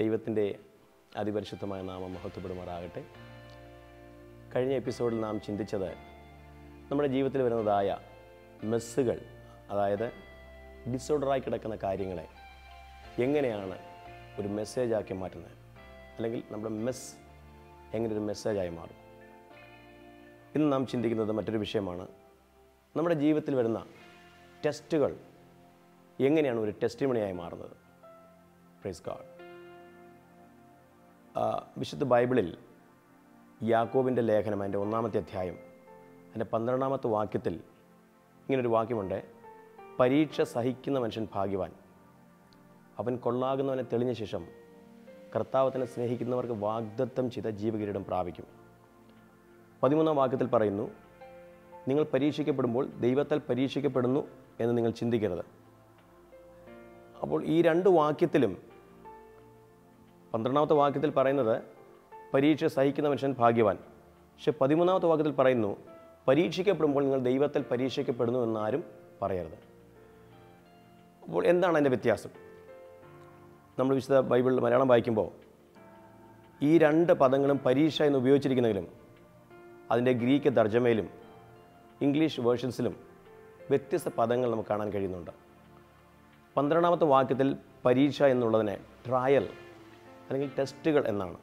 ദൈവത്തിൻ്റെ അതിപരിശുദ്ധമായ നാമം മഹത്വപ്പെടുമാറാകട്ടെ. കഴിഞ്ഞ എപ്പിസോഡിൽ നാം ചിന്തിച്ചത് നമ്മുടെ ജീവിതത്തിൽ വരുന്നതായ മെസ്സുകൾ, അതായത് ഡിസോർഡറായി കിടക്കുന്ന കാര്യങ്ങളെ എങ്ങനെയാണ് ഒരു മെസ്സേജാക്കി മാറ്റുന്നത്, അല്ലെങ്കിൽ നമ്മുടെ മെസ്സ് എങ്ങനെ ഒരു മെസ്സേജായി മാറും. ഇന്ന് നാം ചിന്തിക്കുന്നത് മറ്റൊരു വിഷയമാണ്. നമ്മുടെ ജീവിതത്തിൽ വരുന്ന ടെസ്റ്റുകൾ എങ്ങനെയാണ് ഒരു ടെസ്റ്റിമണിയായി മാറുന്നത്. Praise God. വിശുദ്ധ ബൈബിളിൽ യാക്കോബിൻ്റെ ലേഖനം അതിൻ്റെ 1-ാമത്തെ അധ്യായം അതിൻ്റെ 12-ാമത്തെ വാക്യത്തിൽ ഇങ്ങനൊരു വാക്യമുണ്ട്: പരീക്ഷ സഹിക്കുന്ന മനുഷ്യൻ ഭാഗ്യവാൻ, അവൻ കൊള്ളാകുന്നവനെ തെളിഞ്ഞ ശേഷം കർത്താവത്തിനെ സ്നേഹിക്കുന്നവർക്ക് വാഗ്ദത്തം ചെയ്ത ജീവകിരീടം പ്രാപിക്കും. 13-ാം വാക്യത്തിൽ പറയുന്നു, നിങ്ങൾ പരീക്ഷിക്കപ്പെടുമ്പോൾ ദൈവത്താൽ പരീക്ഷിക്കപ്പെടുന്നു എന്ന് നിങ്ങൾ ചിന്തിക്കരുത്. അപ്പോൾ ഈ രണ്ട് വാക്യത്തിലും 12-ാമത്തെ വാക്യത്തിൽ പറയുന്നത് പരീക്ഷ സഹിക്കുന്ന മനുഷ്യൻ ഭാഗ്യവാൻ, പക്ഷെ 13-ാമത്തെ വാക്യത്തിൽ പറയുന്നു പരീക്ഷിക്കപ്പെടുമ്പോൾ നിങ്ങൾ ദൈവത്തിൽ പരീക്ഷിക്കപ്പെടുന്നു എന്നാരും പറയരുത്. അപ്പോൾ എന്താണ് അതിൻ്റെ വ്യത്യാസം? നമ്മൾ വിശുദ്ധ ബൈബിളിൽ മലയാളം വായിക്കുമ്പോൾ ഈ രണ്ട് പദങ്ങളും പരീക്ഷ എന്ന് ഉപയോഗിച്ചിരിക്കുന്നെങ്കിലും അതിൻ്റെ ഗ്രീക്ക് തർജ്ജമയിലും ഇംഗ്ലീഷ് വേർഷൻസിലും വ്യത്യസ്ത പദങ്ങൾ നമുക്ക് കാണാൻ കഴിയുന്നുണ്ട്. 12-ാമത്തെ വാക്യത്തിൽ പരീക്ഷ എന്നുള്ളതിനെ ട്രയൽ അല്ലെങ്കിൽ ടെസ്റ്റുകൾ എന്നാണ്.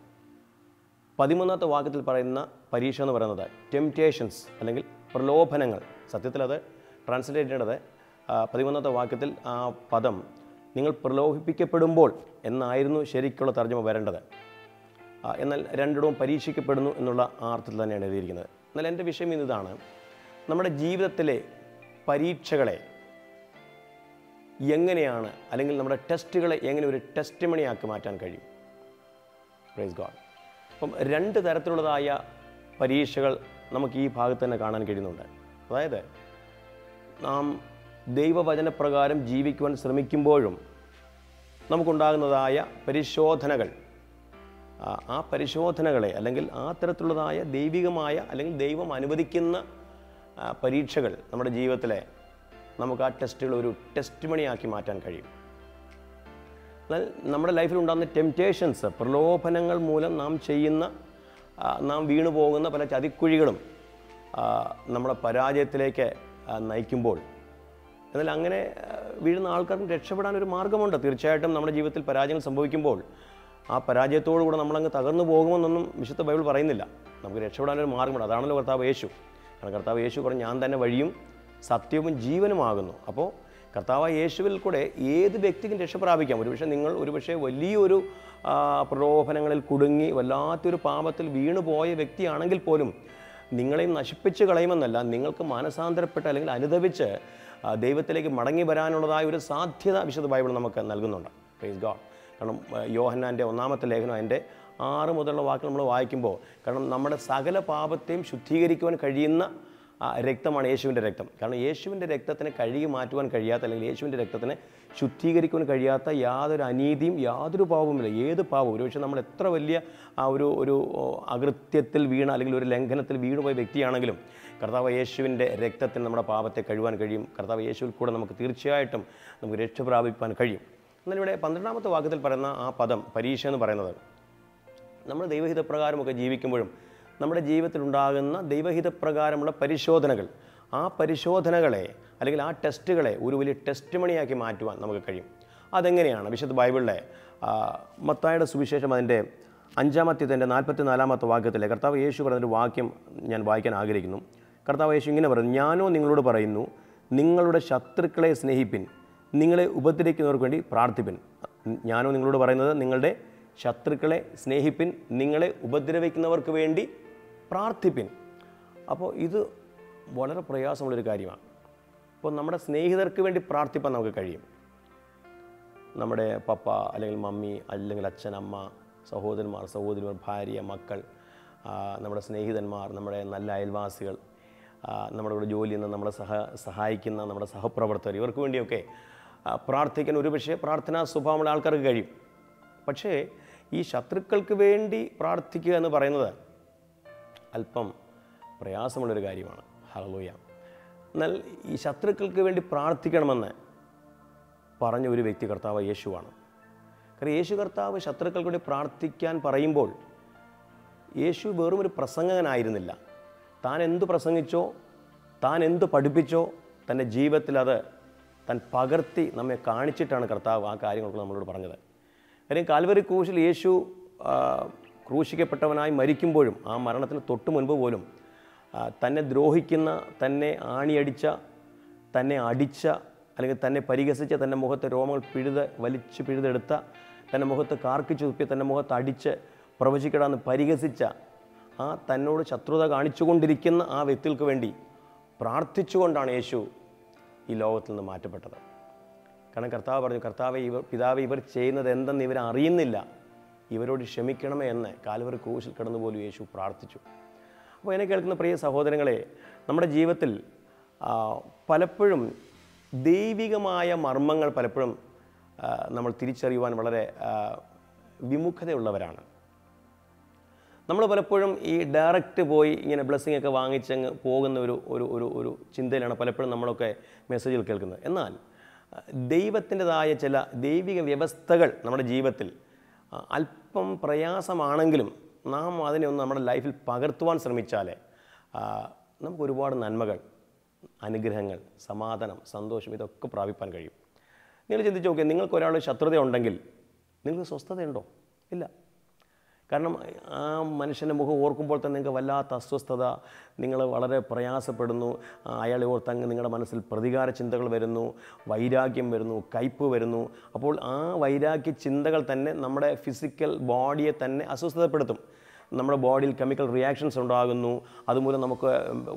13-ാമത്തെ വാക്യത്തിൽ പറയുന്ന പരീക്ഷ എന്ന് പറയുന്നത് ടെംപ്റ്റേഷൻസ് അല്ലെങ്കിൽ പ്രലോഭനങ്ങൾ. സത്യത്തിൽ അത് ട്രാൻസ്ലേറ്റ് ചെയ്യേണ്ടത് 13-ാമത്തെ വാക്യത്തിൽ ആ പദം നിങ്ങൾ പ്രലോഭിപ്പിക്കപ്പെടുമ്പോൾ എന്നായിരുന്നു ശരിക്കുള്ള തർജ്ജമ വരേണ്ടത്. എന്നാൽ രണ്ടിടവും പരീക്ഷിക്കപ്പെടുന്നു എന്നുള്ള ആ അർത്ഥത്തിൽ തന്നെയാണ് എഴുതിയിരിക്കുന്നത്. എന്നാൽ എൻ്റെ വിഷയം ഇതാണ്, നമ്മുടെ ജീവിതത്തിലെ പരീക്ഷകളെ എങ്ങനെയാണ്, അല്ലെങ്കിൽ നമ്മുടെ ടെസ്റ്റുകളെ എങ്ങനെ ഒരു ടെസ്റ്റിമണിയാക്കി മാറ്റാൻ കഴിയും. Praise God. അപ്പം രണ്ട് തരത്തിലുള്ളതായ പരീക്ഷകൾ നമുക്ക് ഈ ഭാഗത്ത് തന്നെ കാണാൻ കഴിയുന്നുണ്ട്. അതായത് നാം ദൈവവചനപ്രകാരം ജീവിക്കുവാൻ ശ്രമിക്കുമ്പോഴും നമുക്കുണ്ടാകുന്നതായ പരിശോധനകൾ, ആ പരിശോധനകളെ അല്ലെങ്കിൽ ആ തരത്തിലുള്ളതായ ദൈവികമായ അല്ലെങ്കിൽ ദൈവം അനുവദിക്കുന്ന പരീക്ഷകൾ നമ്മുടെ ജീവിതത്തിലെ നമുക്ക് ആ ടെസ്റ്റുകൾ ഒരു ടെസ്റ്റിമണിയാക്കി മാറ്റാൻ കഴിയും. എന്നാൽ നമ്മുടെ ലൈഫിലുണ്ടാകുന്ന ടെംപ്റ്റേഷൻസ്, പ്രലോഭനങ്ങൾ മൂലം നാം വീണു പോകുന്ന പല ചതിക്കുഴികളും നമ്മുടെ പരാജയത്തിലേക്ക് നയിക്കുമ്പോൾ, എന്നാൽ അങ്ങനെ വീഴുന്ന ആൾക്കാർക്ക് രക്ഷപ്പെടാൻ ഒരു മാർഗമുണ്ട്. തീർച്ചയായിട്ടും നമ്മുടെ ജീവിതത്തിൽ പരാജയം സംഭവിക്കുമ്പോൾ ആ പരാജയത്തോടുകൂടെ നമ്മളങ്ങ് തകർന്നു പോകുമെന്നൊന്നും വിശുദ്ധ ബൈബിൾ പറയുന്നില്ല. നമുക്ക് രക്ഷപ്പെടാനൊരു മാർഗമുണ്ട്. അതാണല്ലോ കർത്താവ് യേശു. കാരണം കർത്താവ് യേശു പറഞ്ഞു, ഞാൻ തന്നെ വഴിയും സത്യവും ജീവനുമാകുന്നു. അപ്പോൾ കർത്താവ് യേശുവിൽ കൂടെ ഏത് വ്യക്തിക്കും രക്ഷ പ്രാപിക്കാം. ഒരുപക്ഷെ നിങ്ങൾ ഒരുപക്ഷെ വലിയൊരു പ്രലോഭനങ്ങളിൽ കുടുങ്ങി വല്ലാത്തൊരു പാപത്തിൽ വീണുപോയ വ്യക്തിയാണെങ്കിൽ പോലും നിങ്ങളെയും നശിപ്പിച്ച് കളയുമെന്നല്ല, നിങ്ങൾക്ക് മാനസാന്തരപ്പെട്ട് അല്ലെങ്കിൽ അനുദപിച്ച് ദൈവത്തിലേക്ക് മടങ്ങി വരാനുള്ളതായ ഒരു സാധ്യത വിശുദ്ധ ബൈബിൾ നമുക്ക് നൽകുന്നുണ്ട്. Praise God. കാരണം യോഹന്നാൻ്റെ 1-ാമത്തെ ലേഖനം അതിൻ്റെ 6 മുതലുള്ള വാക്യം നമ്മൾ വായിക്കുമ്പോൾ, കാരണം നമ്മുടെ സകല പാപത്തെയും ശുദ്ധീകരിക്കുവാൻ കഴിയുന്ന രക്തമാണ് യേശുവിൻ്റെ രക്തം. കാരണം യേശുവിൻ്റെ രക്തത്തിനെ കഴുകി മാറ്റുവാൻ കഴിയാത്ത, അല്ലെങ്കിൽ യേശുവിൻ്റെ രക്തത്തിനെ ശുദ്ധീകരിക്കുവാൻ കഴിയാത്ത യാതൊരു അനീതിയും യാതൊരു പാപവുമില്ല. ഏത് പാപവും, ഒരുപക്ഷെ നമ്മൾ എത്ര വലിയ ആ ഒരു അകൃത്യത്തിൽ വീണ അല്ലെങ്കിൽ ഒരു ലംഘനത്തിൽ വീണുപോയ വ്യക്തിയാണെങ്കിലും കർത്താവ് യേശുവിൻ്റെ രക്തത്തിന് നമ്മുടെ പാപത്തെ കഴുകാൻ കഴിയും. കർത്താവ് യേശുവിൽ കൂടെ നമുക്ക് തീർച്ചയായിട്ടും നമുക്ക് രക്ഷ പ്രാപിക്കാൻ കഴിയും. എന്നാൽ ഇവിടെ 12-ാമത്തെ വാക്യത്തിൽ പറയുന്ന ആ പദം പരീക്ഷ എന്ന് പറയുന്നത് നമ്മൾ ദൈവഹിതപ്രകാരമൊക്കെ ജീവിക്കുമ്പോഴും നമ്മുടെ ജീവിതത്തിലുണ്ടാകുന്ന ദൈവഹിതപ്രകാരമുള്ള പരിശോധനകൾ, ആ പരിശോധനകളെ അല്ലെങ്കിൽ ആ ടെസ്റ്റുകളെ ഒരു വലിയ ടെസ്റ്റിമണിയാക്കി മാറ്റുവാൻ നമുക്ക് കഴിയും. അതെങ്ങനെയാണ്? വിശുദ്ധ ബൈബിളിലെ മത്തായിയുടെ സുവിശേഷം അതിൻ്റെ 5-ാമത്തെ 44-ാമത്തെ വാക്യത്തിലെ കർത്താവ് യേശു പറഞ്ഞൊരു വാക്യം ഞാൻ വായിക്കാൻ ആഗ്രഹിക്കുന്നു. കർത്താവ് യേശു ഇങ്ങനെ പറയുന്നു, ഞാനോ നിങ്ങളോട് പറയുന്നു, നിങ്ങളുടെ ശത്രുക്കളെ സ്നേഹിപ്പിൻ, നിങ്ങളെ ഉപദ്രവിക്കുന്നവർക്ക് വേണ്ടി പ്രാർത്ഥിപ്പിൻ. ഞാനോ നിങ്ങളോട് പറയുന്നത്, നിങ്ങളുടെ ശത്രുക്കളെ സ്നേഹിപ്പിൻ, നിങ്ങളെ ഉപദ്രവിക്കുന്നവർക്ക് വേണ്ടി പ്രാർത്ഥിപ്പിൻ. അപ്പോൾ ഇത് വളരെ പ്രയാസമുള്ളൊരു കാര്യമാണ്. അപ്പോൾ നമ്മുടെ സ്നേഹിതർക്ക് വേണ്ടി പ്രാർത്ഥിപ്പാൻ നമുക്ക് കഴിയും. നമ്മുടെ പപ്പ അല്ലെങ്കിൽ മമ്മി, അല്ലെങ്കിൽ അച്ഛൻ, അമ്മ, സഹോദരന്മാർ, സഹോദരിമാർ, ഭാര്യ, മക്കൾ, നമ്മുടെ സ്നേഹിതന്മാർ, നമ്മുടെ നല്ല അയൽവാസികൾ, നമ്മുടെ കൂടെ ജോലി ചെയ്യുന്ന, നമ്മളെ സഹായിക്കുന്ന നമ്മുടെ സഹപ്രവർത്തകർ, ഇവർക്ക് വേണ്ടിയൊക്കെ പ്രാർത്ഥിക്കാൻ ഒരുപക്ഷെ പ്രാർത്ഥനാ സ്വഭാവമുള്ള ആൾക്കാർക്ക് കഴിയും. പക്ഷേ ഈ ശത്രുക്കൾക്ക് വേണ്ടി പ്രാർത്ഥിക്കുക എന്ന് പറയുന്നത് അല്പം പ്രയാസമുള്ളൊരു കാര്യമാണ്. ഹല്ലേലൂയ. എന്നാൽ ഈ ശത്രുക്കൾക്ക് വേണ്ടി പ്രാർത്ഥിക്കണമെന്ന് പറഞ്ഞ ഒരു വ്യക്തി കർത്താവ് യേശുവാണ്. യേശു കർത്താവ് ശത്രുക്കൾക്ക് വേണ്ടി പ്രാർത്ഥിക്കാൻ പറയുമ്പോൾ യേശു വെറും ഒരു പ്രസംഗകനായിരുന്നില്ല. താൻ എന്തു പ്രസംഗിച്ചോ, താൻ എന്തു പഠിപ്പിച്ചോ, തൻ്റെ ജീവിതത്തിൽ അത് താൻ പകർത്തി നമ്മെ കാണിച്ചിട്ടാണ് കർത്താവ് ആ കാര്യങ്ങളൊക്കെ നമ്മളോട് പറഞ്ഞത്. കാര്യം കാൽവരി ക്രൂശിൽ യേശു ക്രൂശിക്കപ്പെട്ടവനായി മരിക്കുമ്പോഴും, ആ മരണത്തിന് തൊട്ട് മുൻപ് പോലും, തന്നെ ദ്രോഹിക്കുന്ന, തന്നെ ആണിയടിച്ച, തന്നെ അടിച്ച, അല്ലെങ്കിൽ തന്നെ പരിഹസിച്ച, തൻ്റെ മുഖത്ത് രോമങ്ങൾ വലിച്ചു പിഴുതെടുത്ത, തൻ്റെ മുഖത്ത് കാർക്കിച്ചു തുപ്പി, തൻ്റെ മുഖത്ത് അടിച്ച് പ്രവചിക്കടാന്ന് പരിഹസിച്ച, ആ തന്നോട് ശത്രുത കാണിച്ചുകൊണ്ടിരിക്കുന്ന ആ വ്യക്തികൾക്ക് വേണ്ടി പ്രാർത്ഥിച്ചുകൊണ്ടാണ് യേശു ഈ ലോകത്തിൽ നിന്ന് മാറ്റപ്പെട്ടത്. കാരണം കർത്താവ് പറഞ്ഞു, കർത്താവെ പിതാവ് ഇവർ ചെയ്യുന്നത് എന്തെന്ന് ഇവർ അറിയുന്നില്ല, ഇവരോട് ക്ഷമിക്കണമേ എന്ന് കാൽവരി ക്രൂശിൽ കിടന്നുപോലും യേശു പ്രാർത്ഥിച്ചു. അപ്പോൾ എന്നെ കേൾക്കുന്ന പ്രിയ സഹോദരങ്ങളെ, നമ്മുടെ ജീവിതത്തിൽ പലപ്പോഴും ദൈവികമായ മർമ്മങ്ങൾ പലപ്പോഴും നമ്മൾ തിരിച്ചറിയുവാൻ വളരെ വിമുഖതയുള്ളവരാണ്. നമ്മൾ പലപ്പോഴും ഈ ഡയറക്റ്റ് പോയി ഇങ്ങനെ ബ്ലെസ്സിങ് ഒക്കെ വാങ്ങിച്ചങ്ങ് പോകുന്ന ഒരു ചിന്തയിലാണ് പലപ്പോഴും നമ്മളൊക്കെ മെസ്സേജിൽ കേൾക്കുന്നത്. എന്നാൽ ദൈവത്തിൻ്റെതായ ചില ദൈവിക വ്യവസ്ഥകൾ നമ്മുടെ ജീവിതത്തിൽ അല്പം പ്രയാസമാണെങ്കിലും നാം അതിനെ ഒന്ന് നമ്മുടെ ലൈഫിൽ പകർത്തുവാൻ ശ്രമിച്ചാൽ നമുക്ക് ഒരുപാട് നന്മകൾ, അനുഗ്രഹങ്ങൾ, സമാധാനം, സന്തോഷം ഇതൊക്കെ പ്രാപിക്കാൻ കഴിയും. നിങ്ങൾ ചിന്തിച്ച് നോക്കിയാൽ, നിങ്ങൾക്ക് ഒരാൾ ശത്രുത ഉണ്ടെങ്കിൽ നിങ്ങൾക്ക് സ്വസ്ഥതയുണ്ടോ? ഇല്ല. കാരണം ആ മനുഷ്യൻ്റെ മുഖം ഓർക്കുമ്പോൾ തന്നെ നിങ്ങൾക്ക് വല്ലാത്ത അസ്വസ്ഥത, നിങ്ങൾ വളരെ പ്രയാസപ്പെടുന്നു, അയാളെ ഓർത്തങ്ങ് നിങ്ങളുടെ മനസ്സിൽ പ്രതികാര ചിന്തകൾ വരുന്നു, വൈരാഗ്യം വരുന്നു, കയ്പ് വരുന്നു. അപ്പോൾ ആ വൈരാഗ്യ ചിന്തകൾ തന്നെ നമ്മുടെ ഫിസിക്കൽ ബോഡിയെ തന്നെ അസ്വസ്ഥതപ്പെടുത്തും. നമ്മുടെ ബോഡിയിൽ കെമിക്കൽ റിയാക്ഷൻസ് ഉണ്ടാകുന്നു. അതുമൂലം നമുക്ക്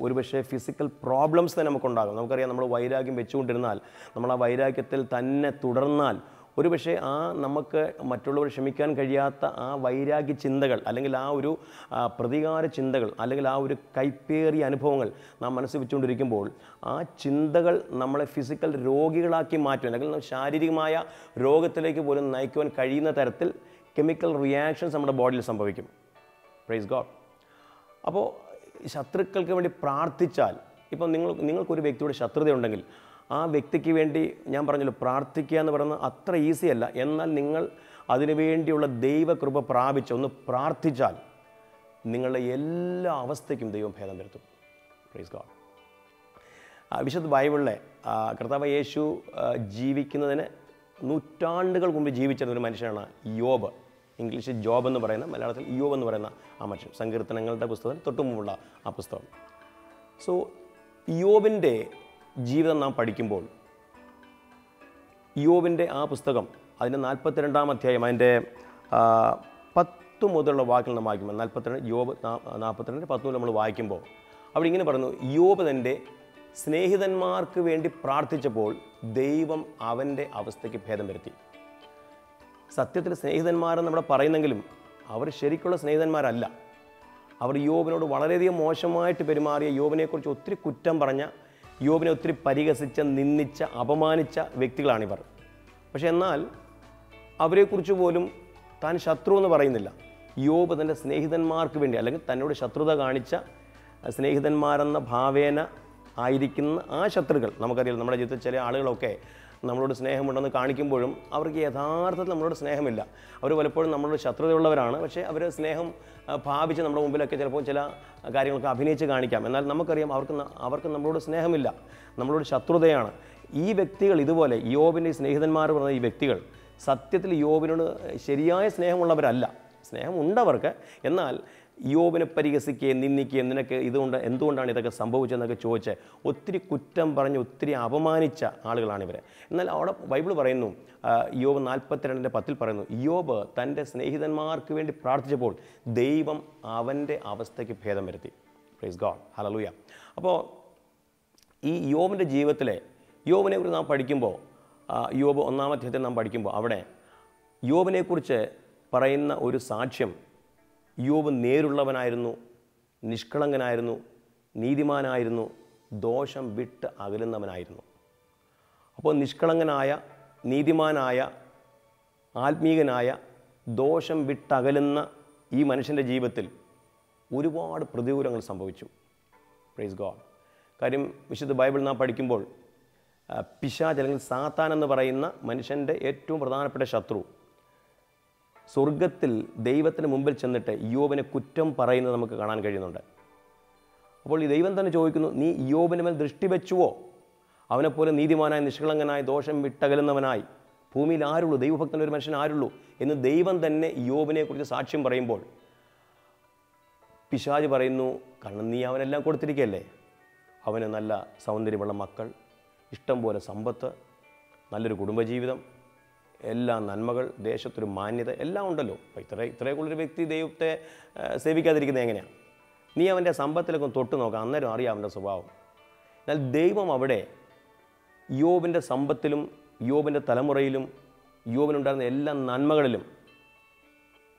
ഒരുപക്ഷെ ഫിസിക്കൽ പ്രോബ്ലംസ് തന്നെ നമുക്കുണ്ടാകും. നമുക്കറിയാം, നമ്മൾ വൈരാഗ്യം വെച്ചുകൊണ്ടിരുന്നാൽ, നമ്മൾ ആ വൈരാഗ്യത്തിൽ തന്നെ തുടർന്നാൽ, ഒരുപക്ഷെ ആ നമുക്ക് മറ്റുള്ളവർ ക്ഷമിക്കാൻ കഴിയാത്ത ആ വൈരാഗ്യ ചിന്തകൾ, അല്ലെങ്കിൽ ആ ഒരു പ്രതികാര ചിന്തകൾ, അല്ലെങ്കിൽ ആ ഒരു കൈപ്പേറിയ അനുഭവങ്ങൾ നാം മനസ്സിൽ വെച്ചുകൊണ്ടിരിക്കുമ്പോൾ ആ ചിന്തകൾ നമ്മളെ ഫിസിക്കൽ രോഗികളാക്കി മാറ്റും. അല്ലെങ്കിൽ ശാരീരികമായ രോഗത്തിലേക്ക് പോലും നയിക്കുവാൻ കഴിയുന്ന തരത്തിൽ കെമിക്കൽ റിയാക്ഷൻസ് നമ്മുടെ ബോഡിയിൽ സംഭവിക്കും. Praise God. അപ്പോൾ ശത്രുക്കൾക്ക് വേണ്ടി പ്രാർത്ഥിച്ചാൽ, ഇപ്പം നിങ്ങൾക്കൊരു വ്യക്തിയോട് ശത്രുതയുണ്ടെങ്കിൽ ആ വ്യക്തിക്ക് വേണ്ടി ഞാൻ പറഞ്ഞല്ലോ, പ്രാർത്ഥിക്കുക എന്ന് പറയുന്നത് അത്ര ഈസിയല്ല. എന്നാൽ നിങ്ങൾ അതിനുവേണ്ടിയുള്ള ദൈവകൃപ പ്രാപിച്ചൊന്ന് പ്രാർത്ഥിച്ചാൽ നിങ്ങളുടെ എല്ലാ അവസ്ഥയ്ക്കും ദൈവം ഭേദം വരുത്തും. Praise God. വിശുദ്ധ ബൈബിളിലെ കർത്താവ് യേശു ജീവിക്കുന്നതിന് നൂറ്റാണ്ടുകൾ മുമ്പ് ജീവിച്ചിരുന്ന ഒരു മനുഷ്യനാണ് യോബ്. ഇംഗ്ലീഷിൽ ജോബ് എന്ന് പറയുന്ന, മലയാളത്തിൽ യോബ് എന്ന് പറയുന്ന ആ മനുഷ്യൻ. സങ്കീർത്തനങ്ങളുടെ പുസ്തകത്തിൽ തൊട്ടു മുമ്പുള്ള ആ പുസ്തകം. സോ യോബിൻ്റെ ജീവിതം നാം പഠിക്കുമ്പോൾ, യോബിൻ്റെ ആ പുസ്തകം, അതിൻ്റെ 42-ാം അധ്യായം, അതിൻ്റെ 10 മുതലുള്ള വാക്കുകൾ നമ്മൾ വായിക്കുമ്പോൾ, 42 യോബ് 42:10 മുതൽ നമ്മൾ വായിക്കുമ്പോൾ അവിടെ ഇങ്ങനെ പറഞ്ഞു, യോബ് തൻ്റെ സ്നേഹിതന്മാർക്ക് വേണ്ടി പ്രാർത്ഥിച്ചപ്പോൾ ദൈവം അവൻ്റെ അവസ്ഥയ്ക്ക് ഭേദം വരുത്തി. സത്യത്തിൽ സ്നേഹിതന്മാരെന്ന് നമ്മൾ പറയുന്നെങ്കിലും അവർ ശരിക്കുള്ള സ്നേഹിതന്മാരല്ല. അവർ യോബിനോട് വളരെയധികം മോശമായിട്ട് പെരുമാറിയ, യോബിനെക്കുറിച്ച് ഒത്തിരി കുറ്റം പറഞ്ഞ, യോബിനെ ഒത്തിരി പരിഹസിച്ച, നിന്ദിച്ച, അപമാനിച്ച വ്യക്തികളാണിവർ. പക്ഷേ എന്നാൽ അവരെക്കുറിച്ച് പോലും താൻ ശത്രു എന്ന് പറയുന്നില്ല. യോബ് തൻ്റെ സ്നേഹിതന്മാർക്ക് വേണ്ടി, അല്ലെങ്കിൽ തന്നോട് ശത്രുത കാണിച്ച സ്നേഹിതന്മാരെന്ന ഭാവേന ആയിരിക്കുന്ന ആ ശത്രുക്കൾ, നമുക്കറിയാം നമ്മുടെ ജീവിതത്തിൽ ചില ആളുകളൊക്കെ നമ്മളോട് സ്നേഹമുണ്ടെന്ന് കാണിക്കുമ്പോഴും അവർക്ക് യഥാർത്ഥത്തിൽ നമ്മളോട് സ്നേഹമില്ല. അവർ പലപ്പോഴും നമ്മളോട് ശത്രുതയുള്ളവരാണ്. പക്ഷേ അവർ സ്നേഹം ഭാവിച്ച് നമ്മുടെ മുമ്പിലൊക്കെ ചിലപ്പോൾ ചില കാര്യങ്ങളൊക്കെ അഭിനയിച്ച് കാണിക്കാം. എന്നാൽ നമുക്കറിയാം അവർക്ക് നമ്മളോട് സ്നേഹമില്ല, നമ്മളോട് ശത്രുതയാണ്. ഈ വ്യക്തികൾ ഇതുപോലെ, യോബിൻ്റെ സ്നേഹിതന്മാർ പറഞ്ഞ ഈ വ്യക്തികൾ സത്യത്തിൽ യോബിനോട് ശരിയായ സ്നേഹമുള്ളവരല്ല. സ്നേഹമുണ്ടവർക്ക്. എന്നാൽ യോബിനെ പരിഹസിക്കുകയും നിന്ദിക്കുകയും, നിനക്ക് ഇതുകൊണ്ട് എന്തുകൊണ്ടാണ് ഇതൊക്കെ സംഭവിച്ചതെന്നൊക്കെ ചോദിച്ച് ഒത്തിരി കുറ്റം പറഞ്ഞ് ഒത്തിരി അപമാനിച്ച ആളുകളാണിവർ. എന്നാൽ അവിടെ ബൈബിൾ പറയുന്നു, യോബ് 42:10 പറയുന്നു, യോബ് തൻ്റെ സ്നേഹിതന്മാർക്ക് വേണ്ടി പ്രാർത്ഥിച്ചപ്പോൾ ദൈവം അവൻ്റെ അവസ്ഥയ്ക്ക് ഭേദം വരുത്തി. Praise God, hallelujah. അപ്പോൾ ഈ യോബിൻ്റെ ജീവിതത്തിലെ, യോബിനെക്കുറിച്ച് നാം പഠിക്കുമ്പോൾ, യോബ് 1-ാം അധ്യായത്തിൽ നാം പഠിക്കുമ്പോൾ അവിടെ യോബിനെക്കുറിച്ച് പറയുന്ന ഒരു സാക്ഷ്യം, യോബ് നേരുള്ളവനായിരുന്നു, നിഷ്കളങ്കനായിരുന്നു, നീതിമാനായിരുന്നു, ദോഷം വിട്ട് അകലുന്നവനായിരുന്നു. അപ്പോൾ നിഷ്കളങ്കനായ, നീതിമാനായ, ആത്മീകനായ, ദോഷം വിട്ടകലുന്ന ഈ മനുഷ്യൻ്റെ ജീവിതത്തിൽ ഒരുപാട് പ്രതികൂലങ്ങൾ സംഭവിച്ചു. Praise God. കാര്യം വിശുദ്ധ ബൈബിൾ നാം പഠിക്കുമ്പോൾ പിശാച്, അല്ലെങ്കിൽ സാത്താൻ എന്ന് പറയുന്ന മനുഷ്യൻ്റെ ഏറ്റവും പ്രധാനപ്പെട്ട ശത്രു Surgatil, Devat and Mumble Chanata, Yoven a Kutum Parana Makanan Gadinunda. Apoli Devan than Joikun, Yovenamel Dristibetuo, Avanapur Nidimana and the Shilanganai, Dosham with Tagalanai, Pumi Arulu, Devakan mentioned Arulu, in the Devan than Yovene could the Sachim Rainbow Pishaja Barino, Kanania and Lankotrikele, Avananala, Soundrivala Makal, Istambora Sambata, Nalir Kudumajividam. Ella Nanmagal, Deshat Romani, the Ella Undalo, Tragul Victi, they up the Sevica. Niavan Sambatel Totanogana, Ariamda Savao. Now, Devam Abade Yob in the Sambatilum, Yob in the Talamorailum, Yob in the Ella Nanmagalum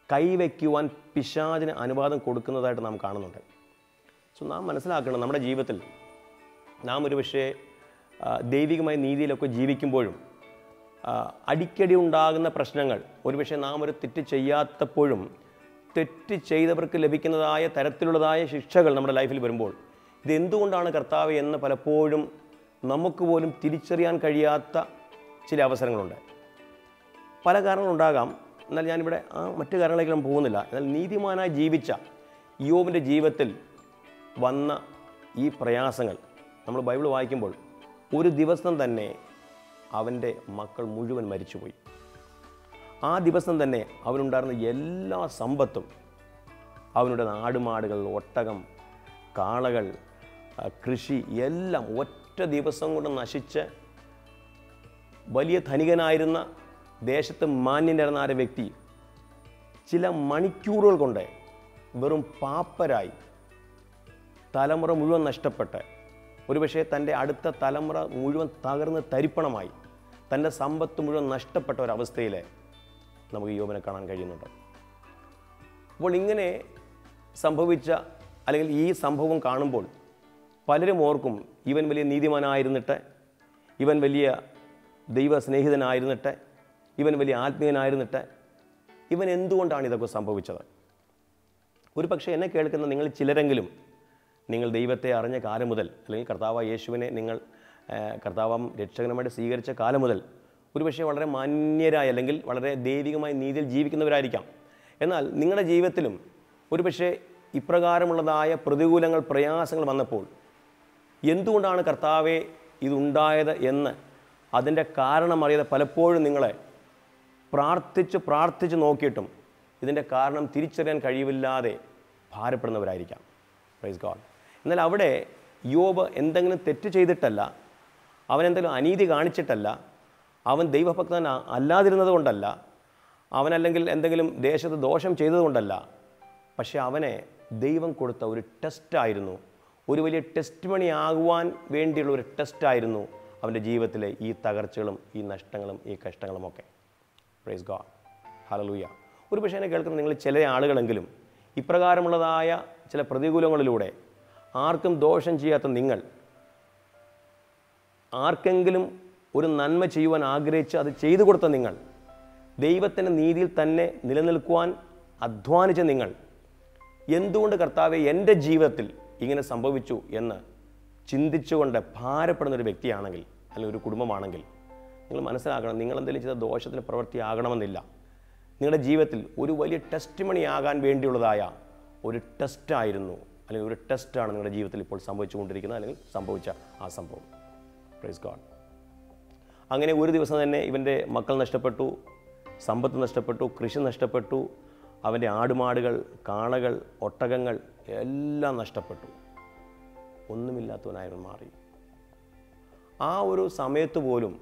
Kaivekuan Pishaj and Anabadan Kodukana that Nam Kanan. So Namanasaka Namada Jivatil Namurivishe Devi my needy like a Jivikim Bodum. Addicted Undag Prasnangal, or Vishanamar Titichayat the Purum, Titiche the Perkelevikanaya, Taratulaya, Shagal number life will burn bold. The Indundana Kartavi and the Palapodum, Namukuvolum, Tiricharian Kadiata, Chilavasaranda. Palagaran Undagam, Nalanibra, Matagaran Punilla, Nidimana Jivicha, Yom de Jivatil, Vana E. Prayasangal, number Bible Vikimbold, Uri Divasan than Avende Makal Muju and Marichuvi. Ah, Divasan the Ne, Avundar the Yella Sambatum Avundan Adumadigal, Watagam, Kalagal, Krishi, Yella, what Divasangun Nashiche Balia Thanigan Irena, Deshat the Mani Narana Vecti Chilla Manicural Gonde, Verum Paparai, Talamara Mulan Nastapata. തന്റെ അടുത്ത തലമുറ മുഴുവൻ തകർന്ന് തരിപ്പണമായി തന്റെ സമ്പത്ത് മുഴുവൻ നഷ്ടപ്പെട്ട ഒരു അവസ്ഥയിലെ നമുക്ക് യോബിനെ കാണാൻ കഴിയുന്നുണ്ട്. അപ്പോൾ ഇങ്ങനെ സംഭവിച്ച അല്ലെങ്കിൽ ഈ സംഭവം കാണുമ്പോൾ പലരും ഓർക്കും ഇവൻ വലിയ നീതിമാനായിരുന്നിട്ട് ഇവൻ വലിയ ദൈവസ്നേഹിതനായിരുന്നിട്ട് ഇവൻ വലിയ ആത്മീയനായിരുന്നിട്ട് ഇവൻ എന്തുകൊണ്ടാണ് ഇതൊക്കെ സംഭവിച്ചത്. ഒരുപക്ഷേ എന്നെ കേൾക്കുന്ന നിങ്ങൾ ചിലരെങ്കിലും Ningle Devate Aranya Karamudel, Link Kartava Yeshwine, Ningle Kartavam, Detchagamata Seagarcha Karamudel, Udbashe Valdra Manira Langil, Valdre, Devigama Nidil Jivik in the Radicam. And all Ningala Jivatilum, Udbashe Ipragaramulaya, Pradigulangal Prayas and Manapol. Yendundana Kartave, Idunda the Yen, Adenda Karana Maria the Palapol Ningala Pratich Pratich Nokitum, Idenda Karnam Tiricher and Kadivilla, Parapran of Radicam. Praise God. എന്നാൽ അവിടെ യോബ് എന്തെങ്കിലും തെറ്റ് ചെയ്തിട്ടല്ല അവൻ എന്തെങ്കിലും അനീതി കാണിച്ചിട്ടല്ല അവൻ ദൈവഭക്തൻ അല്ലാതിരുന്നതുകൊണ്ടല്ല അവൻ അല്ലെങ്കിൽ എന്തെങ്കിലും ദേശത്ത് ദോഷം ചെയ്തതുകൊണ്ടല്ല പക്ഷേ അവനെ ദൈവം കൊടുത്ത ഒരു ടെസ്റ്റ് ആയിരുന്നു ഒരു വലിയ ടെസ്റ്റിമണി ആകുവാൻ വേണ്ടിയുള്ള ഒരു ടെസ്റ്റ് ആയിരുന്നു അവന്റെ ജീവിതത്തിലെ ഈ തകർച്ചകളും ഈ നഷ്ടങ്ങളും ഈ കഷ്ടങ്ങളും ഒക്കെ Praise God. Hallelujah. ഒരു പക്ഷേ എന്നെ കേൾക്കുന്ന നിങ്ങൾ ചില ആളുകളെങ്കിലും ഇപ്രകാരമുള്ളതായ ചില പ്രതികൂലങ്ങളിലൂടെ ആർക്കും ദോഷം ചെയ്യാത്ത നിങ്ങൾ ആർക്കെങ്കിലും ഒരു നന്മ ചെയ്യുവാൻ ആഗ്രഹിച്ച് അത് ചെയ്തു കൊടുത്ത നിങ്ങൾ ദൈവത്തിന്റെ നീതിയിൽ തന്നെ നിലനിൽക്കുവാൻ അധ്വാനിച്ച നിങ്ങൾ എന്തുകൊണ്ട് കർത്താവേ എൻ്റെ ജീവിതത്തിൽ ഇങ്ങനെ സംഭവിച്ചു എന്ന് ചിന്തിച്ചുകൊണ്ട് ഭാരപ്പെടുന്ന ഒരു വ്യക്തിയാണെങ്കിൽ അല്ലെങ്കിൽ ഒരു കുടുംബമാണെങ്കിൽ നിങ്ങൾ മനസ്സിലാക്കണം നിങ്ങൾ എന്തെങ്കിലും ചെയ്ത ദോഷത്തിന് പ്രവൃത്തി ആകണമെന്നില്ല നിങ്ങളുടെ ജീവിതത്തിൽ ഒരു വലിയ ടെസ്റ്റിമണി ആകാൻ വേണ്ടിയുള്ളതായ ഒരു ടെസ്റ്റ് ആയിരുന്നു അല്ലെങ്കിൽ ഒരു ടെസ്റ്റ് ആണ് നിങ്ങളുടെ ജീവിതത്തിൽ ഇപ്പോൾ സംഭവിച്ചുകൊണ്ടിരിക്കുന്ന അല്ലെങ്കിൽ സംഭവിച്ച ആ സംഭവം പ്രൈസ് ഗോഡ് അങ്ങനെ ഒരു ദിവസം തന്നെ ഇവന്റെ മക്കൾ നഷ്ടപ്പെട്ടു സമ്പത്ത് നഷ്ടപ്പെട്ടു കൃഷി നഷ്ടപ്പെട്ടു അവന്റെ ആടുമാടുകൾ കാളകൾ ഒട്ടകങ്ങൾ എല്ലാം നഷ്ടപ്പെട്ടു ഒന്നുമില്ലാത്തവനായി അവൻ മാറി ആ ഒരു സമയത്ത് പോലും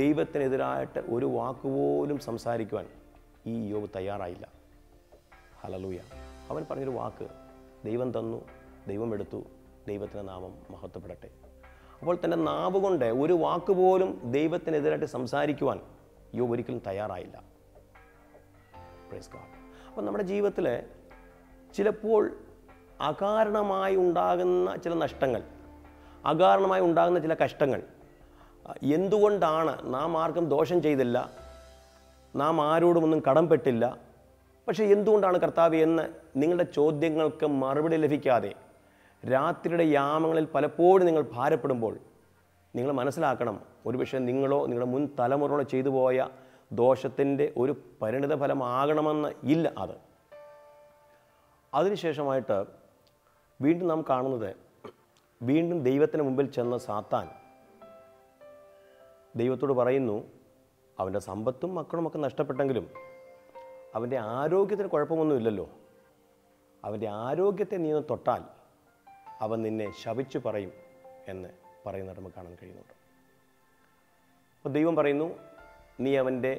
ദൈവത്തിനെതിരായിട്ട് ഒരു വാക്ക് പോലും സംസാരിക്കുവാൻ ഈ യോബ് തയ്യാറായില്ല ഹല്ലേലൂയ അവൻ പറഞ്ഞൊരു വാക്ക് ദൈവം തന്നു ദൈവം എടുത്തു ദൈവത്തിന്റെ നാമം മഹത്വപ്പെടട്ടെ അപ്പോൾ തന്റെ നാവ് കൊണ്ട് ഒരു വാക്ക് പോലും ദൈവത്തിനെതിരായിട്ട് സംസാരിക്കുവാൻ യോബ് ഒരിക്കലും തയ്യാറായില്ല പ്രൈസ് ഗോഡ് അപ്പോൾ നമ്മുടെ ജീവിതത്തിലെ ചിലപ്പോൾ അകാരണമായി ഉണ്ടാകുന്ന ചില നഷ്ടങ്ങൾ അകാരണമായി ഉണ്ടാകുന്ന ചില കഷ്ടങ്ങൾ എന്തുകൊണ്ടാണ് നാം ആർക്കും ദോഷം ചെയ്തില്ല നാം ആരോടും ഒന്നും കടംപെട്ടില്ല പക്ഷേ എന്തുകൊണ്ടാണ് കർത്താവേ എന്ന് നിങ്ങളുടെ ചോദ്യങ്ങൾക്ക് മറുപടി ലഭിക്കാതെ രാത്രിയുടെ യാമങ്ങളിൽ പലപ്പോഴും നിങ്ങൾ ഭാരപ്പെടുമ്പോൾ നിങ്ങൾ മനസ്സിലാക്കണം ഒരുപക്ഷേ നിങ്ങളോ നിങ്ങളുടെ മുൻ തലമുറകളോ ചെയ്തു പോയ Doshatinde Uri Parinada Palamaganaman ill other. Other Sheshamiter Vindam Karnade Vindam Devatan Mumbil Chana Satan Devatu Varaynu Avenda Sambatum Makramaka Nastapatangrim Avenda Aro get the Korpaman Lillo Avenda Aro get the Nino Total Avandine Shavichu Parim and Parinatamakan Karino. Devan Parinu, Niavande,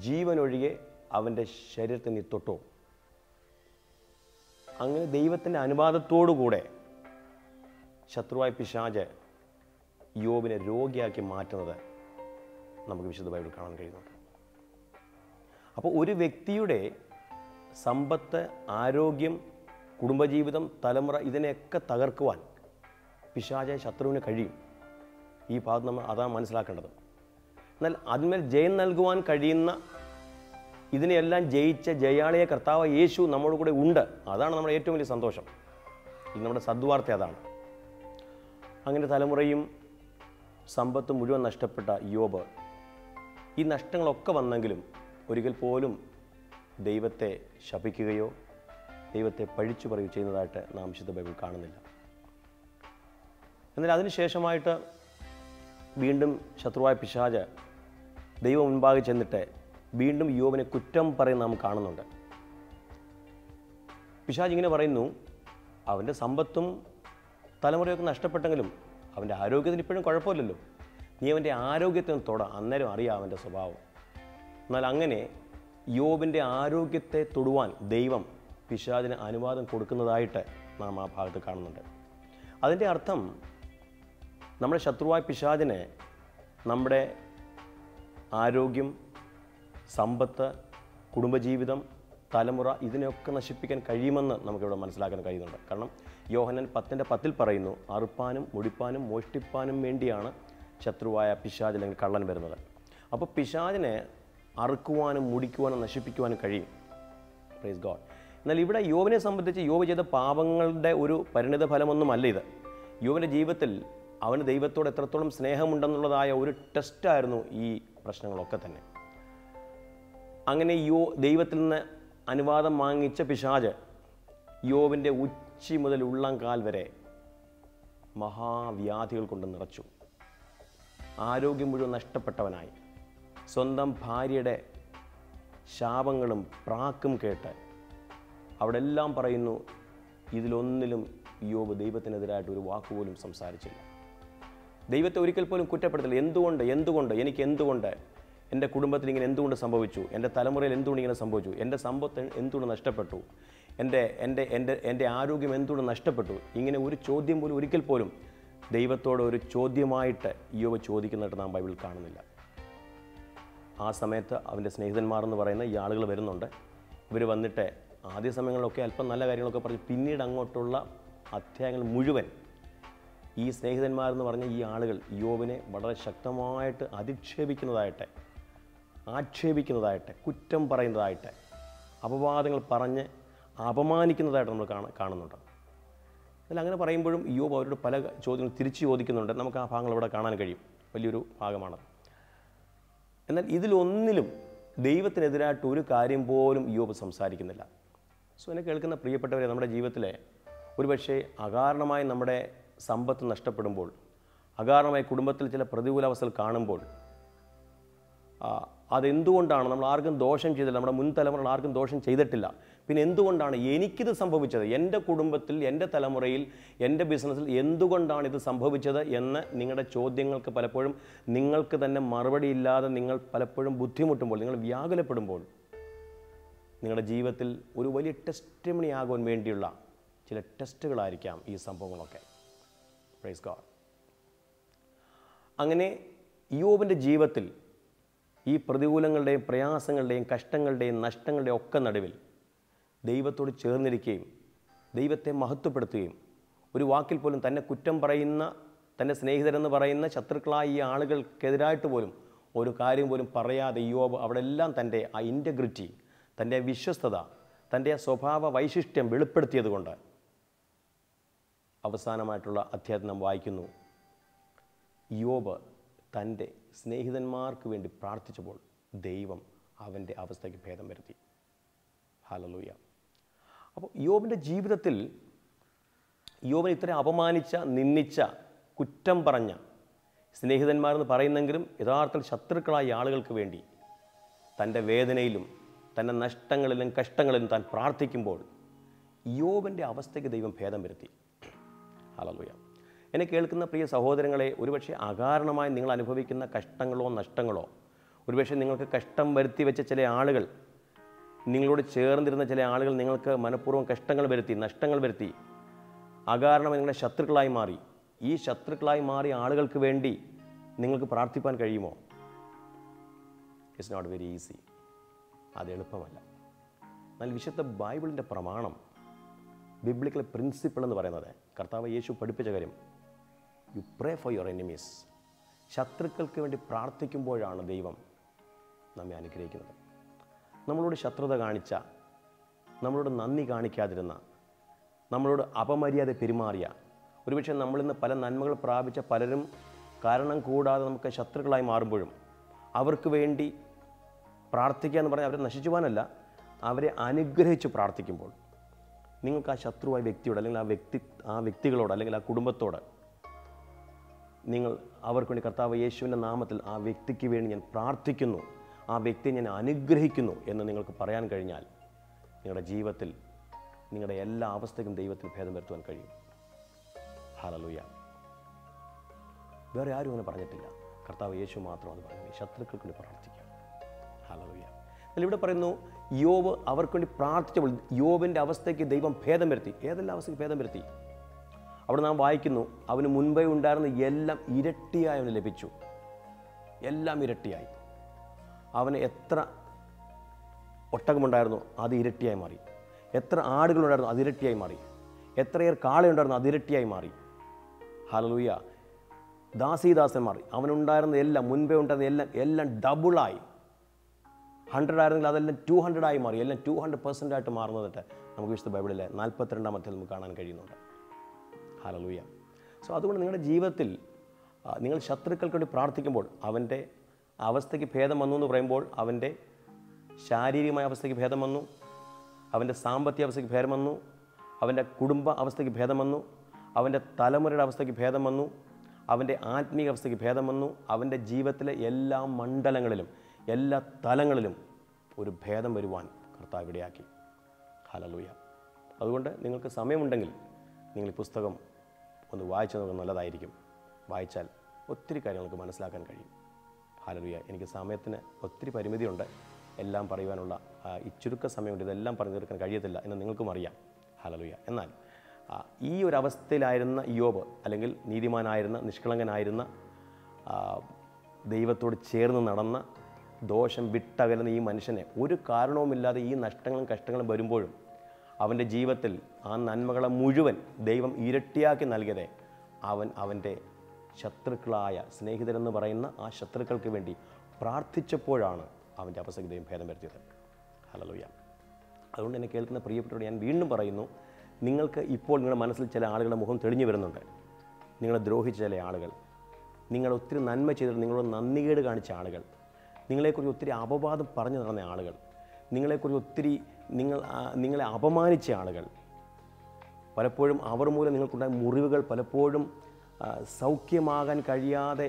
Jeevan Uriye, Avende Sheridan Toto. Ang Devatan Anubada Todo Gude Shatrua Pishaja Yob in a Rogiaki Martin. Namakish the Bible Karan Green. Upon Uri Vectiude, Sambata, Arogim, Kudumbaji with them, Talamra, Ideneka Tagarkuan, Pishaja, Shatruna Kadim, E. Padma Adam Manslakanada. Admiral Jane Nalguan Kadina Idin Elan Jaycha Jayale Kartava Yeshu Namurukude Wunda, Adan number 8 million Santosha. In number Saduar Tadan Hangin Talamurim Sambatu Mudu Nastapata Yoba in Nastan Lokavan Nangilim, Urigal Polum, Devate Shapikio, Devate Padichu Chain that Namshi the Bible Carnilla. And the other Sheshamita Bindum Shatrua Pishaja. Devo Mumbai Chendate, Bindum Yoven a Kutum Paranam Karnanda Pishajing in a Varenu Avenda Sambatum Talamoric Nastapatangalum Avenda Haroga dependent corporalum Niavende Arogetan Toda, Anna Maria Avenda Sabao Nalangane Yovende Arogete Tuduan, Devam Pishaj and Anuad and Kurkana Nama Part the Karnanda Adente Artham Namada Shatrua Pishajane Namade Arogim, Sambata, Kudumbajividam, Talamura, Idinokka Nashipikan Kadiman, Namaka Manslagan Kadidan, Karnam, Yohanan Patenta Patil Parino, Arpanum, Mudipanum, Mostipanum, Indiana, Chatruaya, Pishaj and Karlan Vermada. Upon Pishajane, Arkuan, Mudikuan, and Nashipikuan and Kadim. Praise God. Now, Libra Yovene Sambati, Yovaja the Pavangal de Uru, Parana the Palamon Malida, Yovena Jeevatil, Avan Devato, Atratum, Snehamundanulaya, Uri Testarno E. Lokatane Angane Yo, Devatilna, Anivada Mangicha Pishaja Yo in the Uchi Mudalulan Calvere Maha Vyatil Kundan Rachu Arogimudu Nastapatavanai Sondam Pariade Shabangalam Prakam Keta Avadelam Parinu Idilonilum Yo Devatina the Ratu Wakulim some Sarichilla. Devatorical Polum Kutapatal Yenduunda, Yenik Enduunda, and the Kudumbatling and Enduna Sambovichu, and the Talamore Enduni and Samboju, and the Sambo Enduna Nastapatu, and the Arugim Enduna Nastapatu, in a Urichodium Urical Polum, Devator or Chodiumite, Yova Chodik and the Bible Carnilla. Asameta, I mean the Snakes and Maran Varana, Yargal Veronda, Vivanite, Adi Samangal Local, Panala Varinoca, Pinid Angotola, Athangal Mujuven. These snakes and Marna Varna Yargal, Yovene, but a Shaktamite, Adichevikin Lite, Archevikin Lite, Kutum Parin Lite, Abavadangal Parane, Abamanikin Lite on the Karnota. The Langana Parimburum, Yoba to Palaga, chosen Tirichi Odikin, Namaka Pangla Kanakari, Valuru, Pagamana. And then Idil Onilum, David Nedra, Turu Karim Borum, Yoba Samsari Kindala. So in a Kelkan, the preparatory number Jeevatile, Urbache, Agarnamai number. Sambat Nashtapadumbold Agarama Kudumbatil Pradula was a carnumbold Adendu and Dana, Largan Dosh and Chidalam, Muntalam, Largan Dosh and Chidatilla. Pinendu and Dana, Yeniki the Sampovich, Yenda Kudumbatil, Yenda Talamorail, Yenda Business, Yendugondan is the Sampovich, Yena, Ningada Chodingal Kapalapurum, Ningalka than a Marvadilla, the Ningal Palapurum, Butimutumbold, Ningal Viagalaputumbold. Ningada Jeevatil, Uruvali testimony agon Mendilla, Chilla testicle Iricam is Sampovaka. Praise God. Angane, you open the Jeevatil. E. Pradigulangal day, Prayasangal day, Kastangal day, Nastangal day, Okanadevil. Devatur Cherneri came. Devate Mahatupertim. Uriwakil Pulum, Tana Kutam Paraina, Tana Snakes and the Paraina, Chaturkla, Yanagal Kedrai to Volum, Urukarim Volum Paraya, the Yob Avadelan Tande, I integrity, Tande Vishustada, Tande Sopava, Vaishishtem, Vilpertia the Gonda. അവസാനമായിട്ടുള്ള അധ്യായം വായിക്കുന്നു യോബ് തന്റെ സ്നേഹിതന്മാർക്ക് വേണ്ടി പ്രാർത്ഥിച്ചപ്പോൾ ദൈവം അവൻ്റെ അവസ്ഥയ്ക്ക് ഭേദം വരുത്തി. ഹല്ലേലൂയ. അപ്പോൾ യോബിൻ്റെ ജീവിതത്തിൽ യോബിനെ ഇത്രയും അപമാനിച്ച, നിന്ദിച്ച, കുറ്റം പറഞ്ഞ, സ്നേഹിതന്മാരെന്ന് പറയുന്നെങ്കിലും യഥാർത്ഥത്തിൽ ശത്രുക്കളായ ആളുകൾക്ക് വേണ്ടി തൻ്റെ വേദനയിലും തൻ്റെ നഷ്ടങ്ങളിലും കഷ്ടങ്ങളിലും താൻ പ്രാർത്ഥിക്കുമ്പോൾ യോബിൻ്റെ അവസ്ഥയ്ക്ക് ദൈവം ഭേദം വരുത്തി. ഹല്ലേലൂയ. എന്നെ കേൾക്കുന്ന പ്രിയ സഹോദരങ്ങളെ, ഒരുപക്ഷെ അകാരണമായി നിങ്ങൾ അനുഭവിക്കുന്ന കഷ്ടങ്ങളോ നഷ്ടങ്ങളോ, ഒരുപക്ഷെ നിങ്ങൾക്ക് കഷ്ടം വരുത്തി വെച്ച ചില ആളുകൾ, നിങ്ങളോട് ചേർന്നിരുന്ന ചില ആളുകൾ നിങ്ങൾക്ക് മനഃപൂർവ്വം കഷ്ടങ്ങൾ വരുത്തി, നഷ്ടങ്ങൾ വരുത്തി, അകാരണമായി നിങ്ങളുടെ ശത്രുക്കളായി മാറി. ഈ ശത്രുക്കളായി മാറിയ ആളുകൾക്ക് വേണ്ടി നിങ്ങൾക്ക് പ്രാർത്ഥിപ്പാൻ കഴിയുമോ? It's not very easy. അത് എളുപ്പമല്ല. എന്നാൽ വിശുദ്ധ ബൈബിളിൻ്റെ പ്രമാണം, ബിബ്ലിക്കൽ പ്രിൻസിപ്പിൾ എന്ന് പറയുന്നത്, കർത്താവ് യേശു പഠിപ്പിച്ച കാര്യം, you pray for your enemies. ശത്രുക്കൾക്ക് വേണ്ടി പ്രാർത്ഥിക്കുമ്പോഴാണ് ദൈവം നമ്മെ അനുഗ്രഹിക്കുന്നത്. നമ്മളോട് ശത്രുത കാണിച്ച, നമ്മളോട് നന്ദി കാണിക്കാതിരുന്ന, നമ്മളോട് അപമര്യാദ പെരുമാറിയ, ഒരുപക്ഷെ നമ്മളിന്ന് പല നന്മകൾ പ്രാപിച്ച പലരും കാരണം കൂടാതെ നമുക്ക് ശത്രുക്കളായി മാറുമ്പോഴും അവർക്ക് വേണ്ടി പ്രാർത്ഥിക്കുക എന്ന് പറഞ്ഞാൽ അവരെ നശിച്ചുവാനല്ല, അവരെ അനുഗ്രഹിച്ച് പ്രാർത്ഥിക്കുമ്പോൾ നിങ്ങൾക്ക് ആ ശത്രുവായ വ്യക്തിയോട്, അല്ലെങ്കിൽ ആ വ്യക്തികളോട്, അല്ലെങ്കിൽ ആ കുടുംബത്തോട് നിങ്ങൾ അവർക്ക് വേണ്ടി കർത്താവ് യേശുവിൻ്റെ നാമത്തിൽ ആ വ്യക്തിക്ക് വേണ്ടി ഞാൻ പ്രാർത്ഥിക്കുന്നു, ആ വ്യക്തിയെ ഞാൻ അനുഗ്രഹിക്കുന്നു എന്ന് നിങ്ങൾക്ക് പറയാൻ കഴിഞ്ഞാൽ നിങ്ങളുടെ ജീവിതത്തിൽ നിങ്ങളുടെ എല്ലാ അവസ്ഥയ്ക്കും ദൈവത്തിന് ഭേദം വരുത്തുവാൻ കഴിയും. ഹല്ലേലൂയ. വേറെ ആരും അങ്ങനെ പറഞ്ഞിട്ടില്ല, കർത്താവ് യേശു മാത്രം അത് പറഞ്ഞു, ശത്രുക്കൾക്ക് വേണ്ടി പ്രാർത്ഥിക്കുക. ഹല്ലേലൂയ. ഇവിടെ പറയുന്നു യോബ് അവർക്ക് വേണ്ടി പ്രാർത്ഥിച്ചപ്പോൾ യോബിൻ്റെ അവസ്ഥയ്ക്ക് ദൈവം ഭേദം വരുത്തി. ഏതെല്ലാം അവസ്ഥയ്ക്ക് ഭേദം വരുത്തി? അവിടെ നാം വായിക്കുന്നു, അവന് മുൻപേ ഉണ്ടായിരുന്ന എല്ലാം ഇരട്ടിയായി അവന് ലഭിച്ചു. എല്ലാം ഇരട്ടിയായി. അവന് എത്ര ഒട്ടകമുണ്ടായിരുന്നു അത് ഇരട്ടിയായി മാറി, എത്ര ആടുകളുണ്ടായിരുന്നു അത് ഇരട്ടിയായി മാറി, എത്രയേർ കാളയുണ്ടായിരുന്നു അത് ഇരട്ടിയായി മാറി. ഹല്ലേലൂയ. ദാസീദാസന്മാർ, അവനുണ്ടായിരുന്ന എല്ലാം, മുൻപേ ഉണ്ടായിരുന്ന എല്ലാം ഡബിളായി. 100 ആയിരുന്നെങ്കിൽ അതെല്ലാം 200 മാറി, എല്ലാം 200% മാറുന്നതിട്ട് നമുക്ക് വിശുദ്ധ ബൈബിളിലെ 42-ാമത്തെ നമുക്ക് കാണാൻ കഴിയുന്നുണ്ട്. ഹല്ലേലൂയ. സോ അതുകൊണ്ട് നിങ്ങളുടെ ജീവിതത്തിൽ നിങ്ങൾ ശത്രുക്കൾക്ക് വേണ്ടി പ്രാർത്ഥിക്കുമ്പോൾ അവൻ്റെ അവസ്ഥയ്ക്ക് ഭേദം വന്നു എന്ന് പറയുമ്പോൾ അവൻ്റെ ശാരീരികമായ അവസ്ഥയ്ക്ക് ഭേദം വന്നു, അവൻ്റെ സാമ്പത്തിക അവസ്ഥയ്ക്ക് ഭേദം വന്നു, അവൻ്റെ കുടുംബ അവസ്ഥയ്ക്ക് ഭേദം വന്നു, അവൻ്റെ തലമുറയുടെ അവസ്ഥയ്ക്ക് ഭേദം വന്നു, അവൻ്റെ ആത്മീയ അവസ്ഥയ്ക്ക് ഭേദം വന്നു, അവൻ്റെ ജീവിതത്തിലെ എല്ലാ മണ്ഡലങ്ങളിലും എല്ലാ തലങ്ങളിലും ഒരു ഭേദം വരുവാൻ കർത്താവ് ഇടയാക്കി. ഹല്ലേലൂയ. അതുകൊണ്ട് നിങ്ങൾക്ക് സമയമുണ്ടെങ്കിൽ നിങ്ങൾ ഈ പുസ്തകം ഒന്ന് വായിച്ചു നോക്കുന്നത് നല്ലതായിരിക്കും. വായിച്ചാൽ ഒത്തിരി കാര്യങ്ങൾക്ക് മനസ്സിലാക്കാൻ കഴിയും. ഹല്ലേലൂയ. എനിക്ക് സമയത്തിന് ഒത്തിരി പരിമിതിയുണ്ട്, എല്ലാം പറയുവാനുള്ള ഈ ചുരുക്ക സമയമുണ്ട്, ഇതെല്ലാം പറഞ്ഞു തീർക്കാൻ കഴിയത്തില്ല എന്ന് നിങ്ങൾക്കും അറിയാം. ഹല്ലേലൂയ. എന്നാൽ ഈ ഒരു അവസ്ഥയിലായിരുന്ന യോബ്, അല്ലെങ്കിൽ നീതിമാനായിരുന്ന, നിഷ്കളങ്കനായിരുന്ന, ദൈവത്തോട് ചേർന്ന് നടന്ന, ദോഷം വിട്ടകലുന്ന ഈ മനുഷ്യനെ ഒരു കാരണവുമില്ലാതെ ഈ നഷ്ടങ്ങളും കഷ്ടങ്ങളും വരുമ്പോഴും അവൻ്റെ ജീവിതത്തിൽ ആ നന്മകളെ മുഴുവൻ ദൈവം ഇരട്ടിയാക്കി നൽകിയതേ അവൻ അവൻ്റെ ശത്രുക്കളായ സ്നേഹിതരെന്ന് പറയുന്ന ആ ശത്രുക്കൾക്ക് വേണ്ടി പ്രാർത്ഥിച്ചപ്പോഴാണ് അവൻ്റെ അവസ്ഥയ്ക്ക് ദൈവം ഭേദം വരുത്തിയത്. ഹല്ലേലൂയ. അതുകൊണ്ട് എന്നെ കേൾക്കുന്ന പ്രിയപ്പെട്ടവരോട് ഞാൻ വീണ്ടും പറയുന്നു, നിങ്ങൾക്ക് ഇപ്പോൾ നിങ്ങളുടെ മനസ്സിൽ ചില ആളുകളുടെ മുഖം തെളിഞ്ഞു വരുന്നുണ്ട്. നിങ്ങളെ ദ്രോഹിച്ച ചില ആളുകൾ, നിങ്ങൾ ഒത്തിരി നന്മ ചെയ്തിട്ട് നിങ്ങളോട് നന്ദികേട് കാണിച്ച ആളുകൾ, നിങ്ങളെക്കുറിച്ച് ഒത്തിരി അപവാദം പറഞ്ഞു നടന്ന ആളുകൾ, നിങ്ങളെക്കുറിച്ച് ഒത്തിരി നിങ്ങളെ അപമാനിച്ച ആളുകൾ, പലപ്പോഴും അവർ മൂലം നിങ്ങൾക്കുണ്ടായ മുറിവുകൾ, പലപ്പോഴും സൗഖ്യമാകാൻ കഴിയാതെ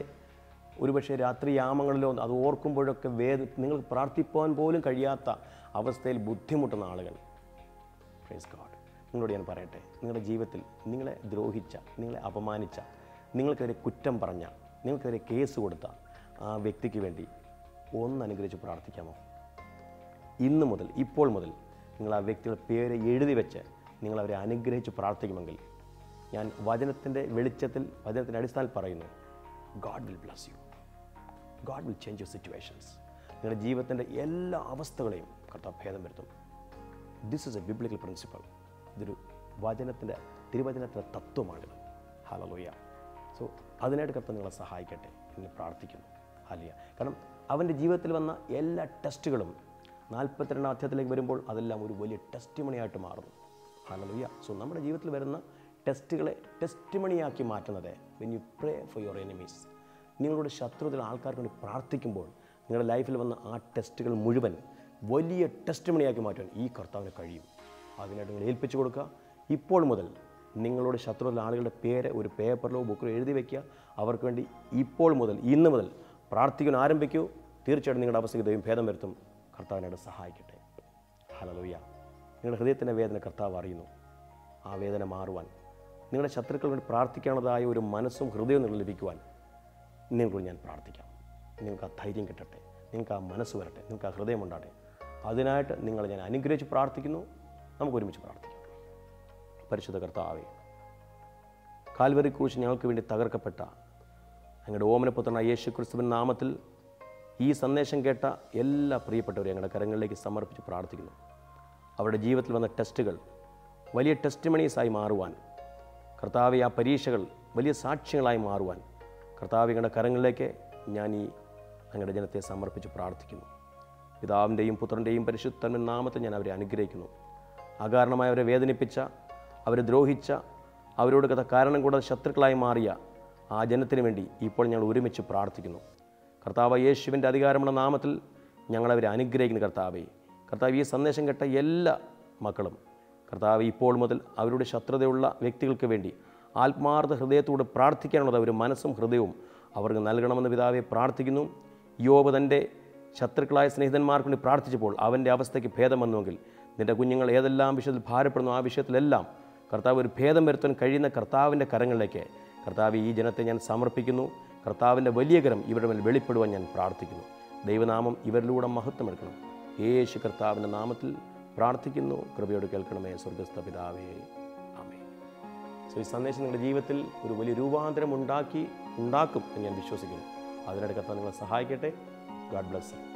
ഒരുപക്ഷെ രാത്രി യാമങ്ങളിലോ അത് ഓർക്കുമ്പോഴൊക്കെ നിങ്ങൾക്ക് പ്രാർത്ഥിപ്പാൻ പോലും കഴിയാത്ത അവസ്ഥയിൽ ബുദ്ധിമുട്ടുന്ന ആളുകൾ. Praise God. നിങ്ങളോട് ഞാൻ പറയട്ടെ, നിങ്ങളുടെ ജീവിതത്തിൽ നിങ്ങളെ ദ്രോഹിച്ച, നിങ്ങളെ അപമാനിച്ച, നിങ്ങൾക്കെതിരെ കുറ്റം പറഞ്ഞ, നിങ്ങൾക്കെതിരെ കേസ് കൊടുത്ത ആ വ്യക്തിക്ക് വേണ്ടി ഒന്ന് അനുഗ്രഹിച്ച് പ്രാർത്ഥിക്കാമോ? ഇന്നു മുതൽ, ഇപ്പോൾ മുതൽ നിങ്ങൾ ആ വ്യക്തിയുടെ പേര് എഴുതി വെച്ച് നിങ്ങളവരെ അനുഗ്രഹിച്ച് പ്രാർത്ഥിക്കുമെങ്കിൽ ഞാൻ വചനത്തിൻ്റെ വെളിച്ചത്തിൽ, വചനത്തിൻ്റെ അടിസ്ഥാനത്തിൽ പറയുന്നു, God will bless you, God will change your situations. നിങ്ങളുടെ ജീവിതത്തിൻ്റെ എല്ലാ അവസ്ഥകളെയും കർത്താവ് ഭേദം വരുത്തും. This is a biblical principle. ഇതൊരു വചനത്തിൻ്റെ, തിരുവചനത്തിൻ്റെ തത്വമാണിത്. ഹല്ലേലൂയ. സോ അതിനായിട്ട് കർത്താവ് നിങ്ങളെ സഹായിക്കട്ടെ എന്ന് പ്രാർത്ഥിക്കുന്നു. ഹല്ലേലൂയ. കാരണം അവൻ്റെ ജീവിതത്തിൽ വന്ന എല്ലാ ടെസ്റ്റുകളും 42-ാം അധ്യായത്തിലേക്ക് വരുമ്പോൾ അതെല്ലാം ഒരു വലിയ ടെസ്റ്റിമണിയായിട്ട് മാറുന്നു. ഹല്ലേലൂയ. സോ നമ്മുടെ ജീവിതത്തിൽ വരുന്ന ടെസ്റ്റുകളെ ടെസ്റ്റിമണിയാക്കി മാറ്റുന്നത് when you pray for your enemies. നിങ്ങളുടെ ശത്രുതയുള്ള ആൾക്കാർക്ക് വേണ്ടി പ്രാർത്ഥിക്കുമ്പോൾ നിങ്ങളുടെ ലൈഫിൽ വന്ന ആ ടെസ്റ്റുകൾ മുഴുവൻ വലിയ ടെസ്റ്റിമണിയാക്കി മാറ്റാൻ ഈ കർത്താവിന് കഴിയും. അതിനായിട്ട് നിങ്ങൾ ഏൽപ്പിച്ചു കൊടുക്കുക. ഇപ്പോൾ മുതൽ നിങ്ങളുടെ ശത്രുവിലുള്ള ആളുകളുടെ പേര് ഒരു പേപ്പറിലോ ബുക്കിലോ എഴുതി വയ്ക്കുക. അവർക്ക് വേണ്ടി ഇപ്പോൾ മുതൽ ഇന്ന് മുതൽ പ്രാർത്ഥിക്കാൻ ആരംഭിക്കൂ. തീർച്ചയായിട്ടും നിങ്ങളുടെ അവസ്ഥയ്ക്ക് ദൈവം ഭേദം വരുത്തും. കർത്താവിനോട് സഹായിക്കട്ടെ. ഹല്ലേലൂയ. നിങ്ങളുടെ ഹൃദയത്തിൻ്റെ വേദന കർത്താവ് അറിയുന്നു. ആ വേദന മാറുവാൻ, നിങ്ങളുടെ ശത്രുക്കൾ വേണ്ടി പ്രാർത്ഥിക്കാനുള്ളതായ ഒരു മനസ്സും ഹൃദയവും നിങ്ങൾ ലഭിക്കുവാൻ നിങ്ങൾക്ക് ഞാൻ പ്രാർത്ഥിക്കാം. നിങ്ങൾക്ക് ആ ധൈര്യം കിട്ടട്ടെ, നിങ്ങൾക്ക് ആ മനസ്സ് വരട്ടെ, നിങ്ങൾക്ക് ആ ഹൃദയം ഉണ്ടാകട്ടെ. അതിനായിട്ട് നിങ്ങളെ ഞാൻ അനുഗ്രഹിച്ച് പ്രാർത്ഥിക്കുന്നു. നമുക്ക് ഒരുമിച്ച് പ്രാർത്ഥിക്കാം. പരിശുദ്ധ കർത്താവേ, കാൽവരി കുരിശ് ഞങ്ങൾക്ക് വേണ്ടി തകർക്കപ്പെട്ട ഞങ്ങളുടെ ഓമനപുത്രനായ യേശുക്രിസ്തുവിൻ നാമത്തിൽ ഈ സന്ദേശം കേട്ട എല്ലാ പ്രിയപ്പെട്ടവരെയും ഞങ്ങളുടെ കരങ്ങളിലേക്ക് സമർപ്പിച്ച് പ്രാർത്ഥിക്കുന്നു. അവരുടെ ജീവിതത്തിൽ വന്ന ടെസ്റ്റുകൾ വലിയ ടെസ്റ്റിമണീസായി മാറുവാൻ കർത്താവെ, ആ പരീക്ഷകൾ വലിയ സാക്ഷ്യങ്ങളായി മാറുവാൻ കർത്താവെ, ഞങ്ങളുടെ കരങ്ങളിലേക്ക് ഞാൻ ഈ ഞങ്ങളുടെ ജനത്തെ സമർപ്പിച്ച് പ്രാർത്ഥിക്കുന്നു. പിതാവിൻ്റെയും പുത്രൻ്റെയും പരിശുദ്ധൻ നാമത്തിൽ ഞാൻ അവരെ അനുഗ്രഹിക്കുന്നു. അകാരണമായി അവരെ വേദനിപ്പിച്ച, അവരെ ദ്രോഹിച്ച, അവരോട് കഥ കാരണം കൂടാതെ ശത്രുക്കളായി മാറിയ ആ ജനത്തിന് വേണ്ടി ഇപ്പോൾ ഞങ്ങൾ ഒരുമിച്ച് പ്രാർത്ഥിക്കുന്നു. കർത്താവ് യേശുവിൻ്റെ അധികാരമുള്ള നാമത്തിൽ ഞങ്ങളവരെ അനുഗ്രഹിക്കുന്നു. കർത്താവെ, കർത്താവ് ഈ സന്ദേശം കേട്ട എല്ലാ മക്കളും കർത്താവ് ഇപ്പോൾ മുതൽ അവരുടെ ശത്രുതയുള്ള വ്യക്തികൾക്ക് വേണ്ടി ആത്മാർത്ഥ ഹൃദയത്തോട് പ്രാർത്ഥിക്കാനുള്ളത് ഒരു മനസ്സും ഹൃദയവും അവർക്ക് നൽകണമെന്ന് പിതാവെ പ്രാർത്ഥിക്കുന്നു. യോബ് തൻ്റെ ശത്രുക്കളായ സ്നേഹിതന്മാർക്ക് വേണ്ടി പ്രാർത്ഥിച്ചപ്പോൾ അവൻ്റെ അവസ്ഥയ്ക്ക് ഭേദം വന്നുവെങ്കിൽ നിൻ്റെ കുഞ്ഞുങ്ങൾ ഏതെല്ലാം വിഷയത്തിൽ ഭാരപ്പെടുന്നു ആ വിഷയത്തിലെല്ലാം കർത്താവ് ഒരു ഭേദം വരുത്താൻ കഴിയുന്ന കർത്താവിൻ്റെ കരങ്ങളിലേക്ക് കർത്താവ് ഈ ജനത്തെ ഞാൻ സമർപ്പിക്കുന്നു. കർത്താവിൻ്റെ വലിയ കരം ഇവരുടെ മേൽ വെളിപ്പെടുവാൻ ഞാൻ പ്രാർത്ഥിക്കുന്നു. ദൈവനാമം ഇവരിലൂടെ മഹത്വമെടുക്കണം. യേശു കർത്താവിൻ്റെ നാമത്തിൽ പ്രാർത്ഥിക്കുന്നു. കൃപയോട് കേൾക്കണമേ സ്വർഗ്ഗസ്ഥ പിതാവേ, ആമേൻ. സോ ഈ സന്ദേശം നിങ്ങളുടെ ജീവിതത്തിൽ ഒരു വലിയ രൂപാന്തരം ഉണ്ടാക്കും എന്ന് ഞാൻ വിശ്വസിക്കുന്നു. അതിനടുത്ത് നിങ്ങളെ സഹായിക്കട്ടെ. God bless.